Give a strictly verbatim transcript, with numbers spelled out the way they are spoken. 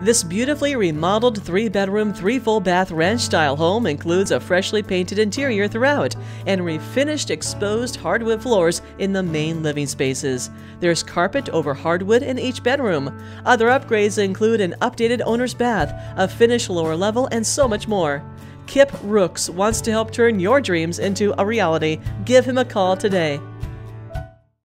This beautifully remodeled three-bedroom, three-full-bath ranch-style home includes a freshly painted interior throughout and refinished exposed hardwood floors in the main living spaces. There's carpet over hardwood in each bedroom. Other upgrades include an updated owner's bath, a finished lower level, and so much more. Kip Rooks wants to help turn your dreams into a reality. Give him a call today.